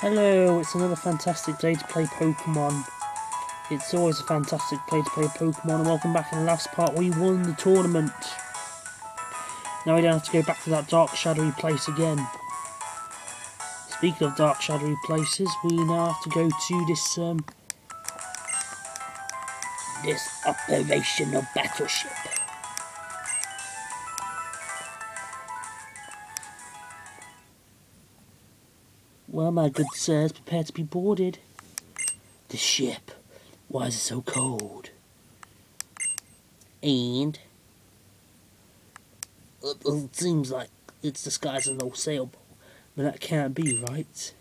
Hello, it's another fantastic day to play Pokemon. It's always a fantastic day to play Pokemon, and welcome back. In the last part we won the tournament. Now we don't have to go back to that dark shadowy place again. Speaking of dark shadowy places, we now have to go to this this operational battleship. Well, my good sirs, prepare to be boarded. The ship. Why is it so cold? And it seems like it's disguised as an old sailboat, but that can't be right.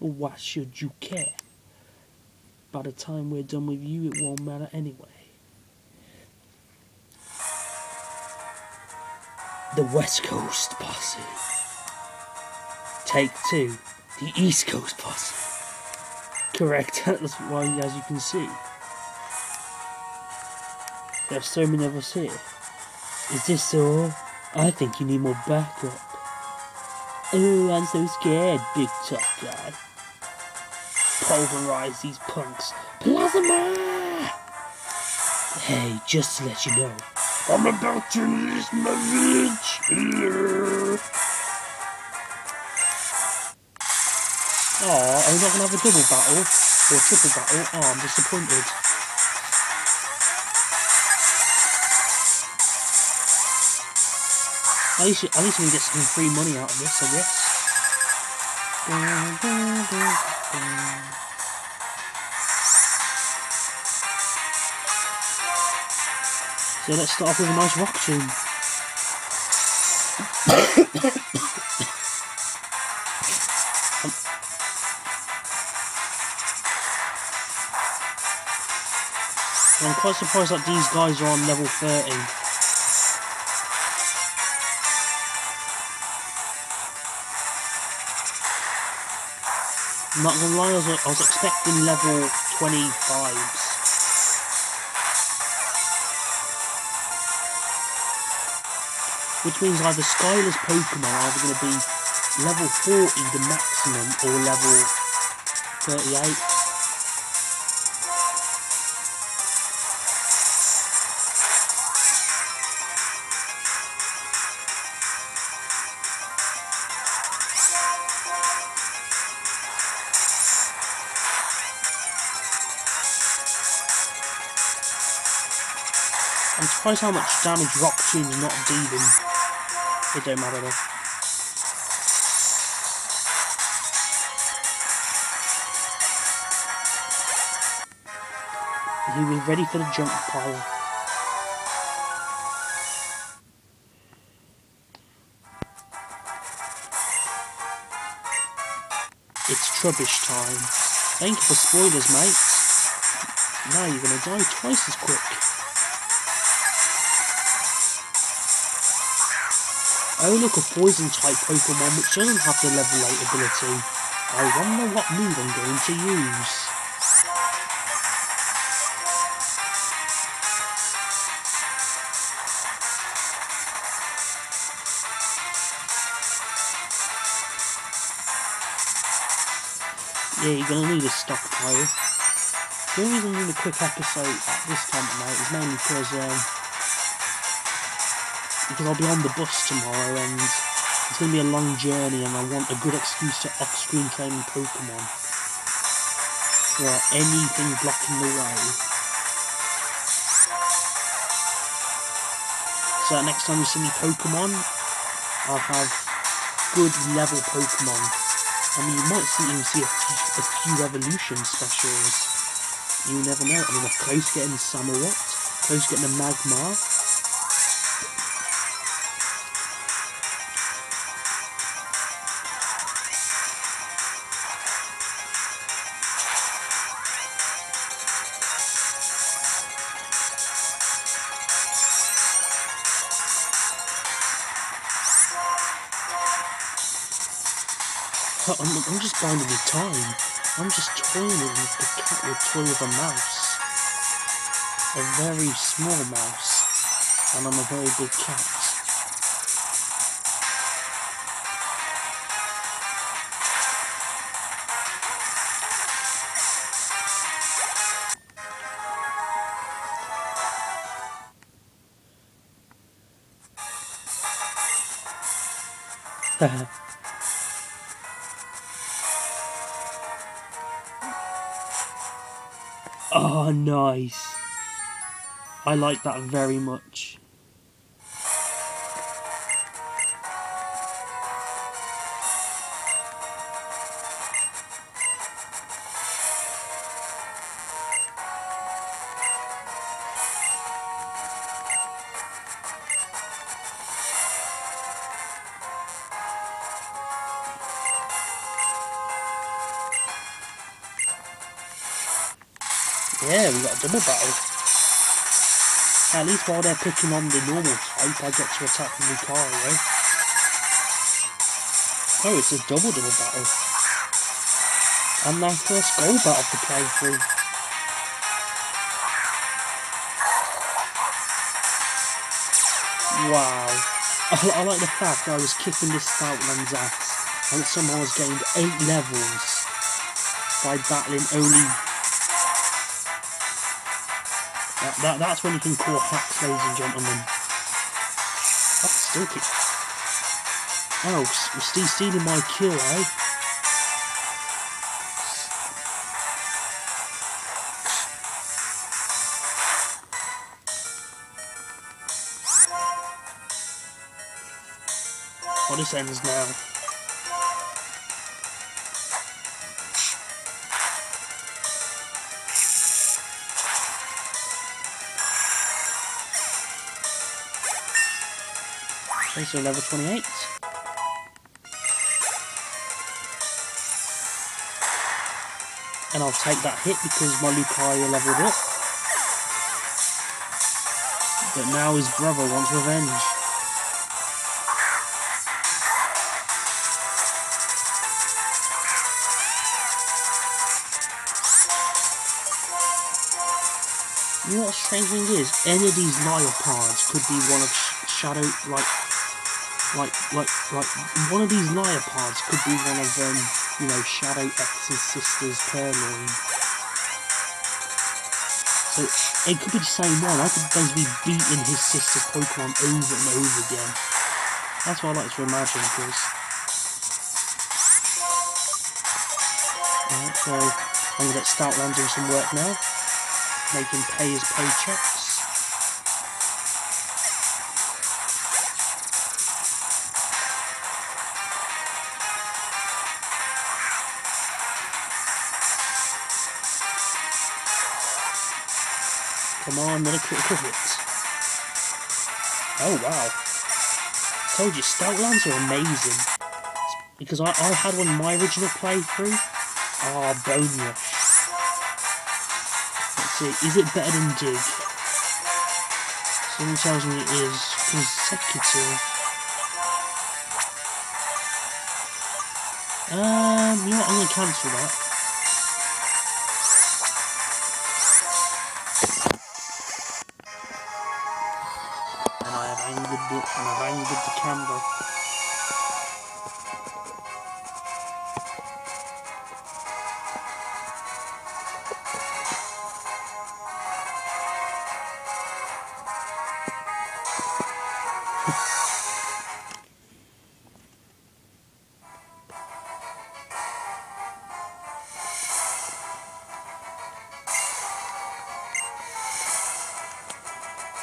Why should you care? By the time we're done with you, it won't matter anyway. The West Coast Posse. Take two. The East Coast Posse. Correct, that's why, as you can see, there's so many of us here. Is this all? I think you need more backup. Oh, I'm so scared, big tough guy. Pulverize these punks. Plasma! Hey, just to let you know, I'm about to lose my village! Aww, are we not going to have a double battle? Or a triple battle? Oh, I'm disappointed. At least we can get some free money out of this, I guess. So let's start off with a nice rock tune. I'm quite surprised that these guys are on level 30. I'm not gonna lie, I was expecting level 25s. Which means either Skylar's Pokemon are either going to be level 40 the maximum or level 38. I'm surprised how much damage Rock Tune's not dealing. It don't matter though. He was ready for the jump pile. It's Trubbish time. Thank you for spoilers, mate. Now you're gonna die twice as quick. Oh look, a poison type Pokemon which doesn't have the level 8 ability. I wonder what move I'm going to use. Yeah, you're going to need a stockpile. The only reason I'm doing a quick episode at this time of night is mainly because I'll be on the bus tomorrow and it's going to be a long journey and I want a good excuse to off-screen train Pokemon without anything blocking the way. So that next time you see me Pokemon, I'll have good level Pokemon. I mean, you might even see a few evolution specials. You never know. I mean, I'm close getting a Samurott, close getting a Magmar. I'm just bounded with time. I'm just toying with the cat would toy with a mouse. A very small mouse. And I'm a very big cat. Oh, nice. I like that very much. Yeah, we got a double battle. At least while they're picking on the normal type, I get to attack the Lucario. Oh, it's a double battle. And my first goal battle to play through. Wow. I like the fact I was kicking this Stoutland's ass, and it somehow has gained 8 levels by battling only... That's when you can call hacks, ladies and gentlemen. That's still kick. Oh, Steve's stealing my kill, eh? Oh, this ends now. Okay, so level 28. And I'll take that hit because my Lucario leveled up. But now his brother wants revenge. You know what a strange thing is? Any of these Liepards could be one of Shadow, like one of these Liepards could be one of you know, Shadow X's sister's Purloin. So it could be the same one. I could basically be beating his sister's Pokemon over and over again. That's what I like to imagine, because right, so I'm gonna get Stoutland doing some work now, make him pay his paychecks. Come on, another critical hit. Oh wow. Told you, Stoutlands are amazing. Because I had one in my original playthrough. Ah, oh, Bone Rush. Let's see, is it better than Dig? Someone tells me it is consecutive. You know what, I'm going to cancel that. And I've angered the camera.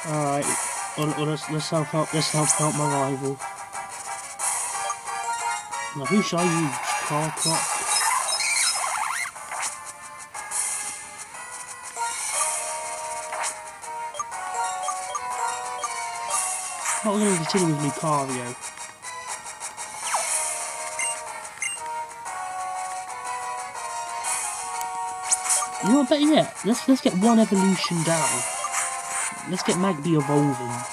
Alright. Let's help out my rival. Now who shall I use? Krokorok. Not going to continue with Lucario. You know what, better yet? Let's get one evolution down. Let's get Magby evolving.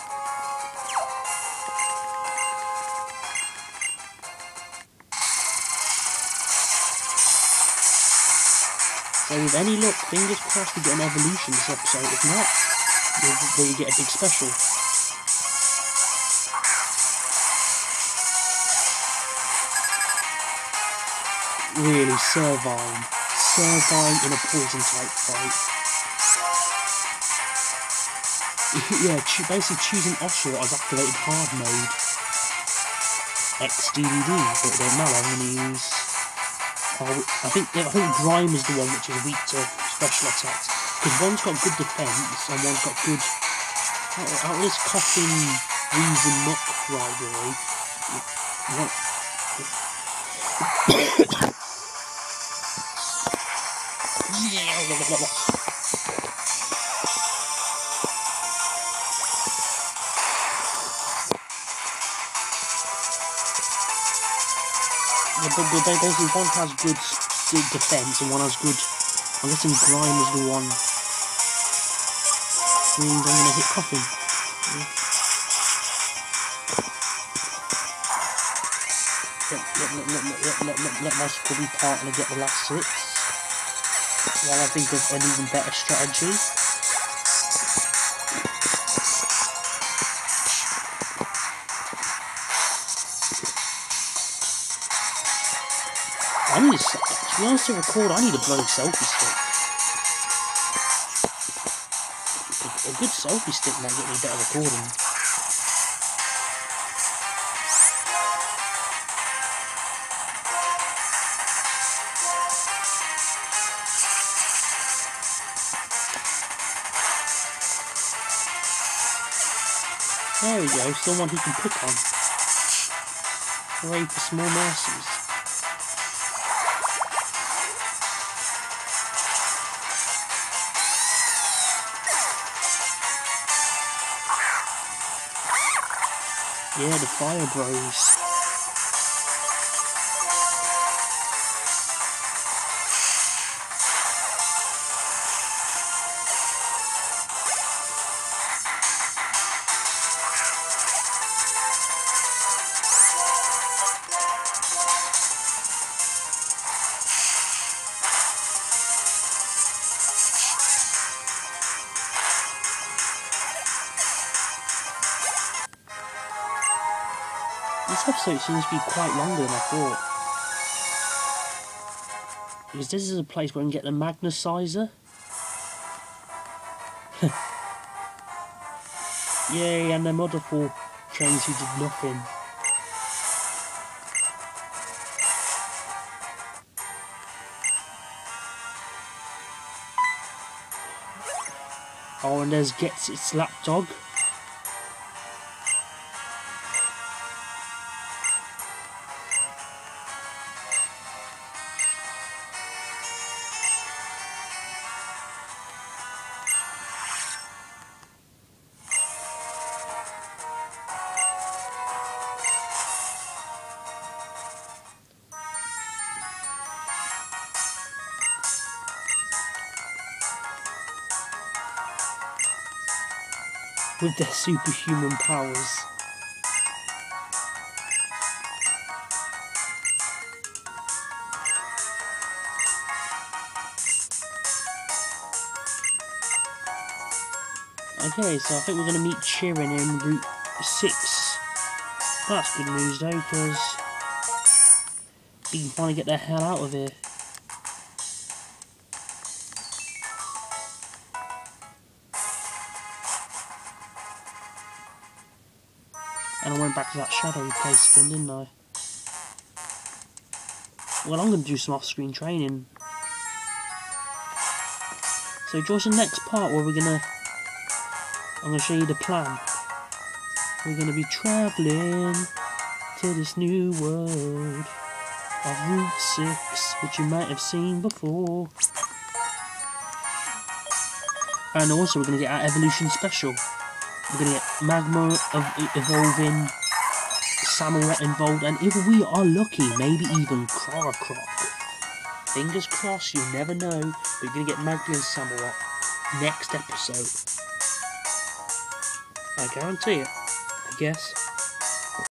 So with any luck, fingers crossed we get an evolution this episode. If not, we'll get a big special. Really, Servine. Servine in a poison type fight. Yeah, basically choosing offshore as activated hard mode. XDDD, but they're mellow. I'm going to use... I think Grimer's the one which is weak to special attacks, because one's got good defense and one's got good... Out of this Koffing Weasel Muck rivalry... But basically one has good defense and one has good... I'm guessing Grime is the one. Means I'm going to hit Koffing. Let my scrubby partner get the last hit while I think of an even better strategy. I'm just, to be honest, to record, I need a bloody selfie stick. A good selfie stick might get me better recording. There we go, someone who can pick on. Hooray for small mercies. Yeah, the fire bros. This episode seems to be quite longer than I thought, because this is a place where I can get the magnesizer. Yay, and them other four trains who did nothing. Oh, and there's Gets Its Lapdog. With their superhuman powers. Okay, so I think we're going to meet Chiron in Route 6. That's good news though, because we can finally get the hell out of here. And I went back to that shadowy place again, didn't I? Well, I'm going to do some off-screen training. So, George, the next part where I'm going to show you the plan. We're going to be travelling to this new world of Route 6, which you might have seen before. And also, we're going to get our Evolution Special. We're going to get Magmar evolving, Samurott involved, and if we are lucky, maybe even Krokorok. Fingers crossed, you'll never know, but you're going to get Magby and Samurott next episode. I guarantee it, I guess.